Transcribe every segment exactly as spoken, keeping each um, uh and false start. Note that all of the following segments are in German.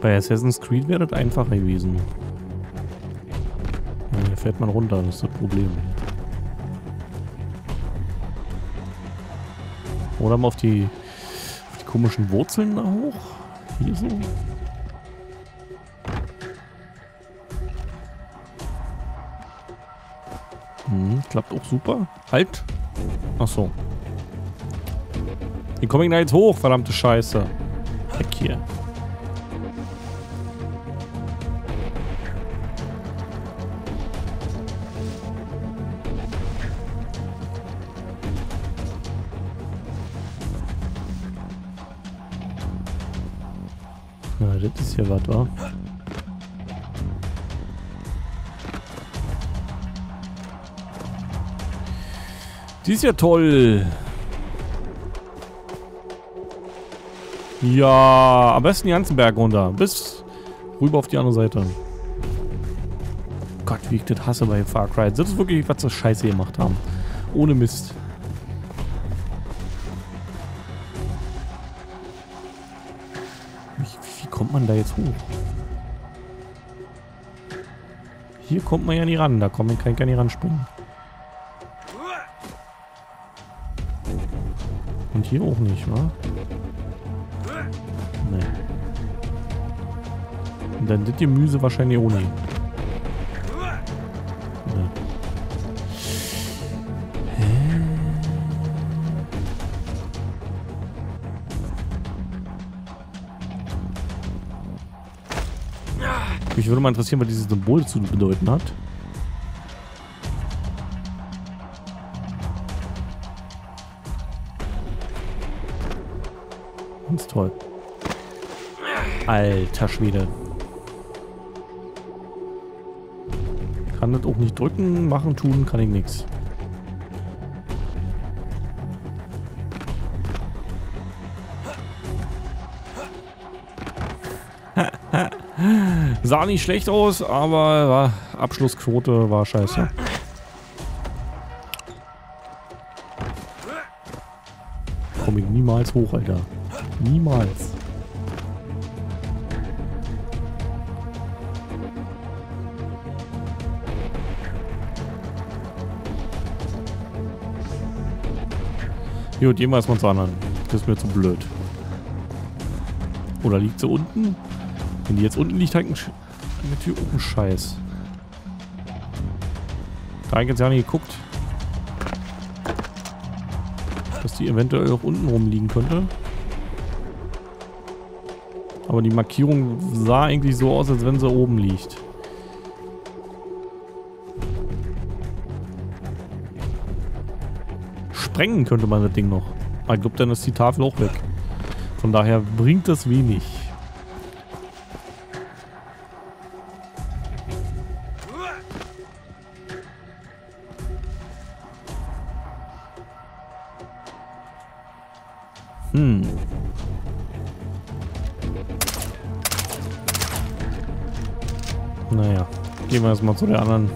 Bei Assassin's Creed wäre das einfacher gewesen. Hier fährt man runter, das ist das Problem. Oder mal auf die, auf die komischen Wurzeln da hoch. Hier so. Hm, klappt auch super. Halt! Achso. Wie komme ich da jetzt hoch? Verdammte Scheiße. Weg hier. Na, das ist hier was, wa? Die ist ja toll. Ja, am besten den ganzen Berg runter. Bis rüber auf die andere Seite. Gott, wie ich das hasse bei Far Cry. Das ist wirklich, was das Scheiße gemacht haben. Ohne Mist. Wie, wie kommt man da jetzt hoch? Hier kommt man ja nie ran. Da kann ich gar nicht ranspringen. Und hier auch nicht, wa? Nee. Und dann das Gemüse wahrscheinlich ohne. Nee. Hä? Mich würde mal interessieren, was dieses Symbol zu bedeuten hat. Ganz toll. Alter Schwede. Kann das auch nicht drücken, machen, tun, kann ich nichts. Sah nicht schlecht aus, aber war, Abschlussquote war scheiße. Komme ich niemals hoch, Alter. Niemals. Gut, jemals mal zur anderen. Das ist mir zu blöd. Oder liegt sie unten? Wenn die jetzt unten liegt, halt eine Tür oben. Scheiß. Da habe ich jetzt ja nicht geguckt. Dass die eventuell auch unten rumliegen könnte. Aber die Markierung sah eigentlich so aus, als wenn sie oben liegt. Sprengen könnte man das Ding noch. Aber ich glaube, dann ist die Tafel auch weg. Von daher bringt das wenig. Hm. Naja, gehen wir erstmal zu der anderen.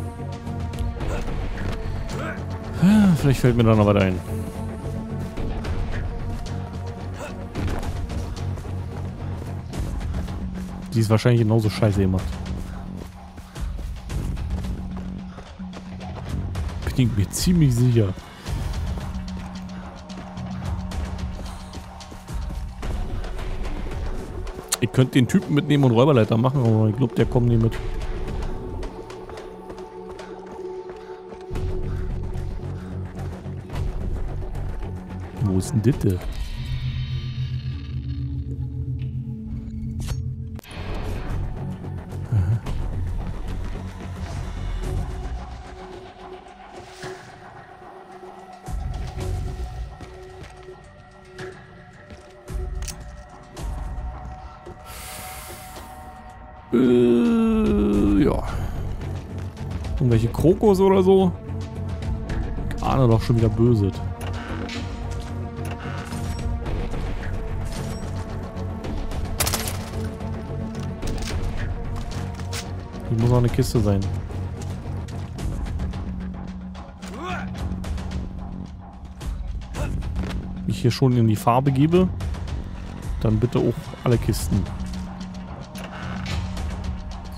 Vielleicht fällt mir da noch was ein. Die ist wahrscheinlich genauso scheiße gemacht. Bin ich mir ziemlich sicher. Ich könnte den Typen mitnehmen und Räuberleiter machen, aber ich glaube, der kommt nie mit. Wo ist denn Ditte? Äh, ja. Irgendwelche Krokos oder so? Ich ahne doch schon wieder Böses. Hier muss noch eine Kiste sein. Wenn ich hier schon in die Farbe gebe, dann bitte auch alle Kisten.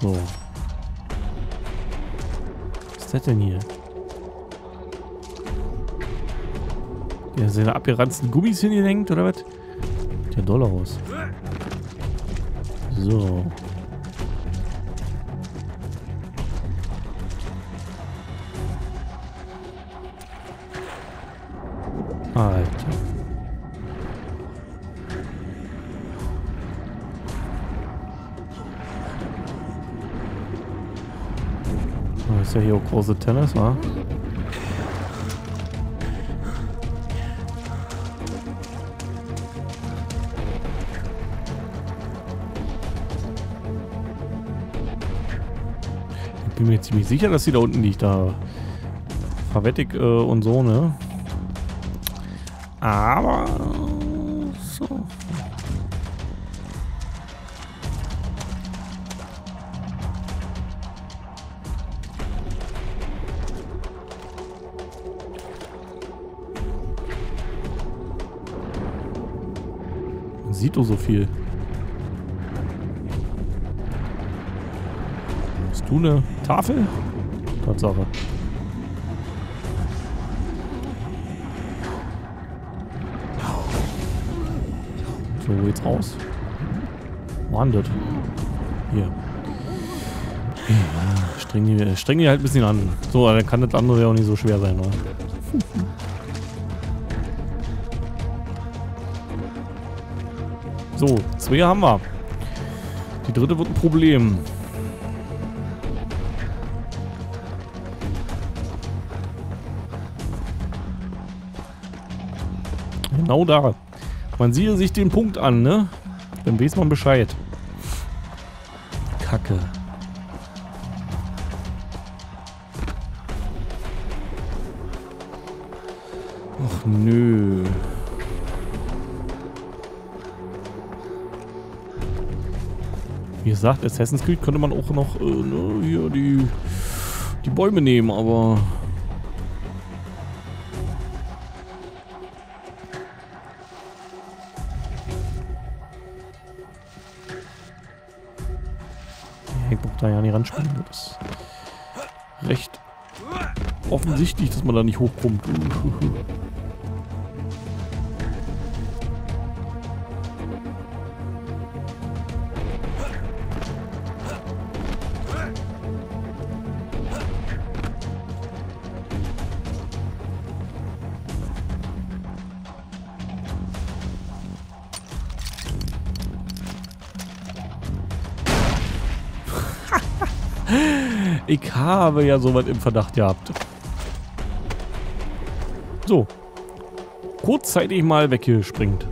So. Was ist das denn hier? Ja, sind da abgeranzten Gummis hingehängt oder was? Sieht ja doll aus. So. Alter. Oh, ist ja hier auch große Tennis, wa? Ich bin mir ziemlich sicher, dass die da unten liegt, da verwettig äh, und so, ne? Aber so. Man sieht doch so viel. Du eine Tafel? Tatsache. So, jetzt raus. Wandert. Hier. Ja, streng die, streng die halt ein bisschen an. So, dann kann das andere ja auch nicht so schwer sein, oder? So, zwei haben wir. Die dritte wird ein Problem. Genau da. Man sieht sich den Punkt an, ne? Dann weiß man Bescheid. Kacke. Ach nö. Wie gesagt, Assassin's Creed könnte man auch noch äh, ne, hier die, die Bäume nehmen, aber... da ja nicht ranspringen. Das ist recht offensichtlich, dass man da nicht hochkommt. Ich habe ja sowas im Verdacht gehabt. So. Kurzzeitig mal weggespringt.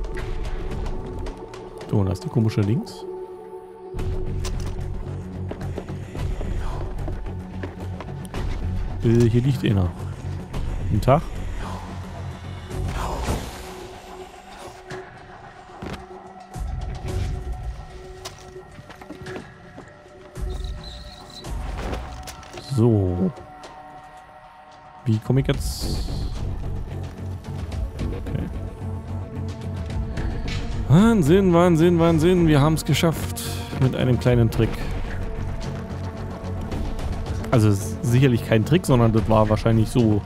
So, da ist die komische links. Äh, hier liegt einer. Guten Tag. So. Wie komme ich jetzt? Okay. Wahnsinn, Wahnsinn, Wahnsinn. Wir haben es geschafft. Mit einem kleinen Trick. Also es ist sicherlich kein Trick, sondern das war wahrscheinlich so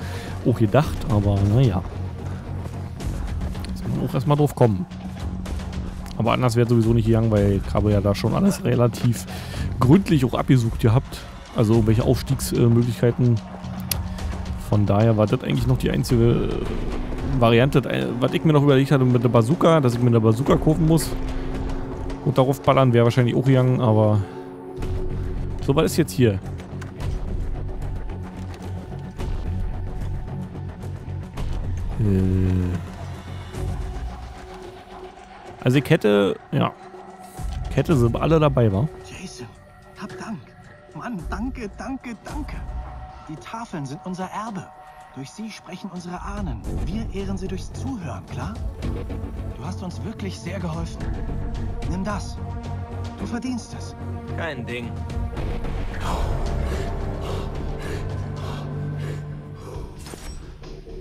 auch gedacht. Aber naja. Jetzt muss man auch erstmal drauf kommen. Aber anders wäre sowieso nicht gegangen, weil ich habe ja da schon alles relativ gründlich auch abgesucht gehabt. Also welche Aufstiegsmöglichkeiten. Von daher war das eigentlich noch die einzige Variante, was ich mir noch überlegt hatte mit der Bazooka, dass ich mir eine Bazooka kaufen muss. Und darauf ballern wäre wahrscheinlich auch gegangen, aber so, was ist jetzt hier? Also ich hätte, ja, ich hätte sie alle dabei, war. Mann, danke, danke, danke. Die Tafeln sind unser Erbe. Durch sie sprechen unsere Ahnen. Wir ehren sie durchs Zuhören, klar? Du hast uns wirklich sehr geholfen. Nimm das. Du verdienst es. Kein Ding.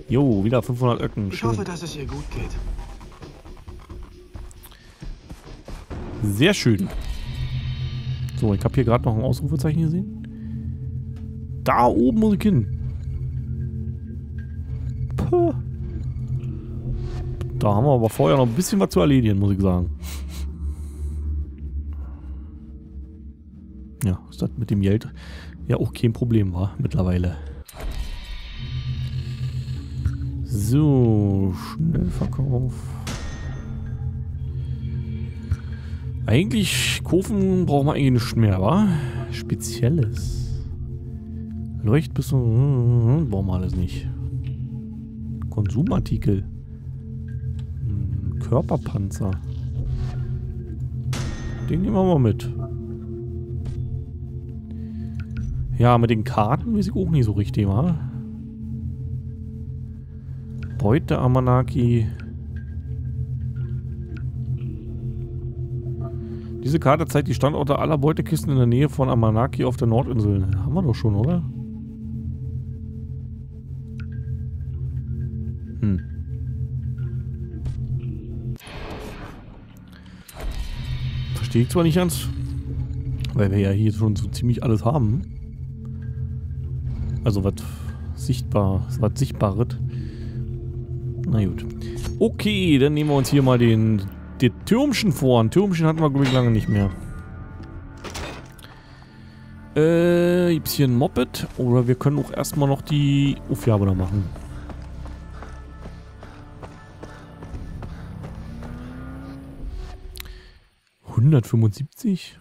Jo, wieder fünfhundert Öcken. Ich hoffe, dass es ihr gut geht. Sehr schön. So, ich habe hier gerade noch ein Ausrufezeichen gesehen. Da oben muss ich hin. Puh. Da haben wir aber vorher noch ein bisschen was zu erledigen, muss ich sagen. Ja, ist das mit dem Geld ja auch kein Problem war mittlerweile. So, Schnellverkauf. Eigentlich, Kurven brauchen wir eigentlich nicht mehr, wa? Spezielles. Leuchtbüssen brauchen wir alles nicht. Konsumartikel. Körperpanzer. Den nehmen wir mal mit. Ja, mit den Karten weiß ich auch nicht so richtig, wa? Beute Amanaki. Diese Karte zeigt die Standorte aller Beutekisten in der Nähe von Amanaki auf der Nordinsel. Haben wir doch schon, oder? Hm. Verstehe ich zwar nicht ganz, weil wir ja hier schon so ziemlich alles haben. Also was sichtbar, was sichtbares. Na gut. Okay, dann nehmen wir uns hier mal den, den Türmchen vor. Ein Türmchen hatten wir, glaube ich, lange nicht mehr. Äh, gibt's hier ein Moped? Oder wir können auch erstmal noch die Aufgabe da machen. hundertfünfundsiebzig?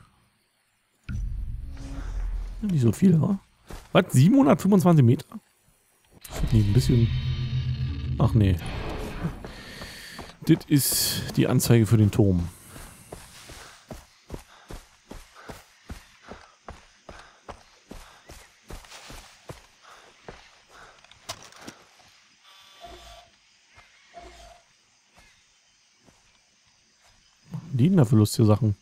Ja, nicht so viel, wa? Was? siebenhundertfünfundzwanzig Meter? Das ist nicht ein bisschen... Ach nee. Das ist die Anzeige für den Turm. Machen die denn da für lustige Sachen?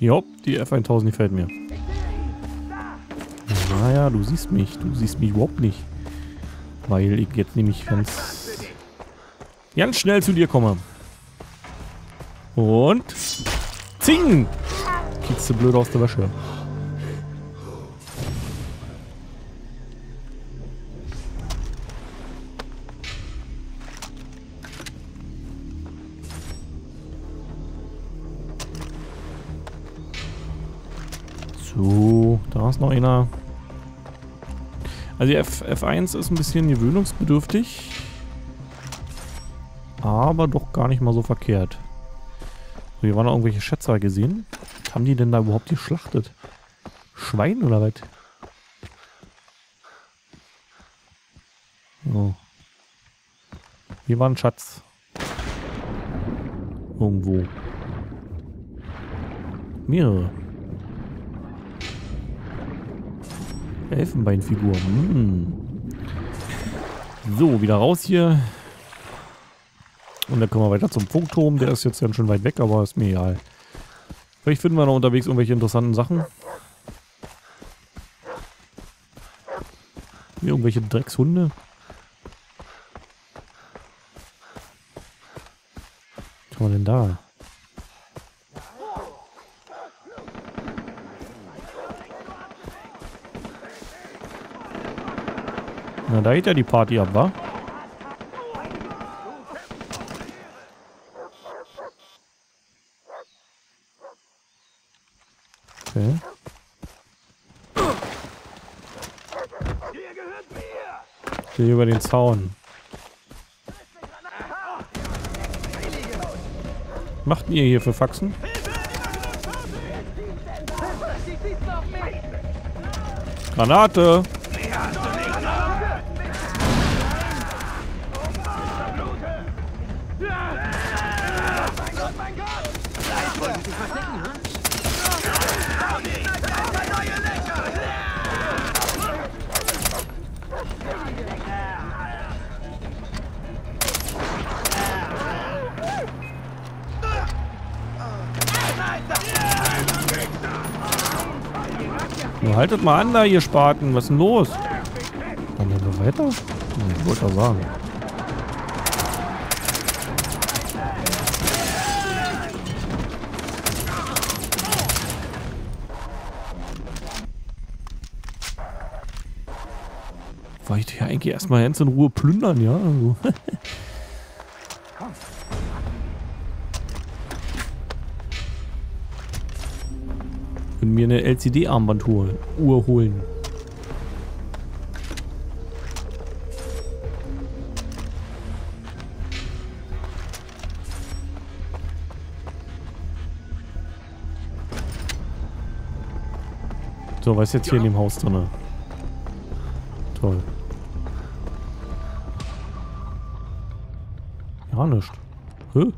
Jo, die F tausend gefällt mir. Naja, du siehst mich. Du siehst mich überhaupt nicht. Weil ich jetzt nämlich ganz, ganz schnell zu dir komme. Und... Zing! Kickst du blöd aus der Wäsche. So, da ist noch einer. Also die F eins ist ein bisschen gewöhnungsbedürftig. Aber doch gar nicht mal so verkehrt. So, hier waren noch irgendwelche Schätzer gesehen. Was haben die denn da überhaupt geschlachtet? Schwein oder was? So. Hier war ein Schatz. Irgendwo. Mehrere. Elfenbeinfigur. Hm. So, wieder raus hier. Und dann können wir weiter zum Funkturm. Der ist jetzt ganz schön weit weg, aber ist mir egal. Vielleicht finden wir noch unterwegs irgendwelche interessanten Sachen. Hier irgendwelche Dreckshunde. Was haben wir denn da? Na, da geht ja die Party ab, wa? Okay. Hier über den Zaun. Macht ihr hier für Faxen? Granate! Nur haltet mal an da, ihr Spaten. Was ist denn los? Dann gehen wir weiter? Ich wollte ja sagen. Weil ich ja eigentlich erstmal ganz in Ruhe plündern, ja? Also. Und mir eine L C D-Armband holen. Uhr holen. So, was ist jetzt hier in dem Haus drin? Toll. Ja, nicht. Hä?